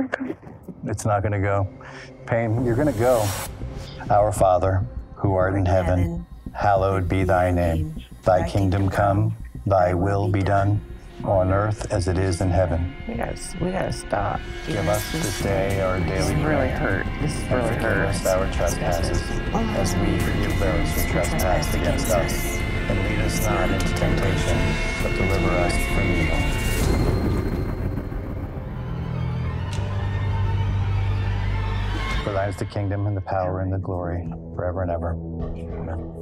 Okay. It's not going to go. Payne, you're going to go. Our Father, who art in heaven, hallowed be thy name. Thy kingdom come, thy will be done, on earth as it is in heaven. We gotta stop. Give us this day our daily bread. Really hurt. This is really hurt. And forgive us our trespasses, as we forgive those who trespass against us. And lead us not into temptation, but deliver us from evil. For thine is the kingdom and the power and the glory forever and ever. Amen.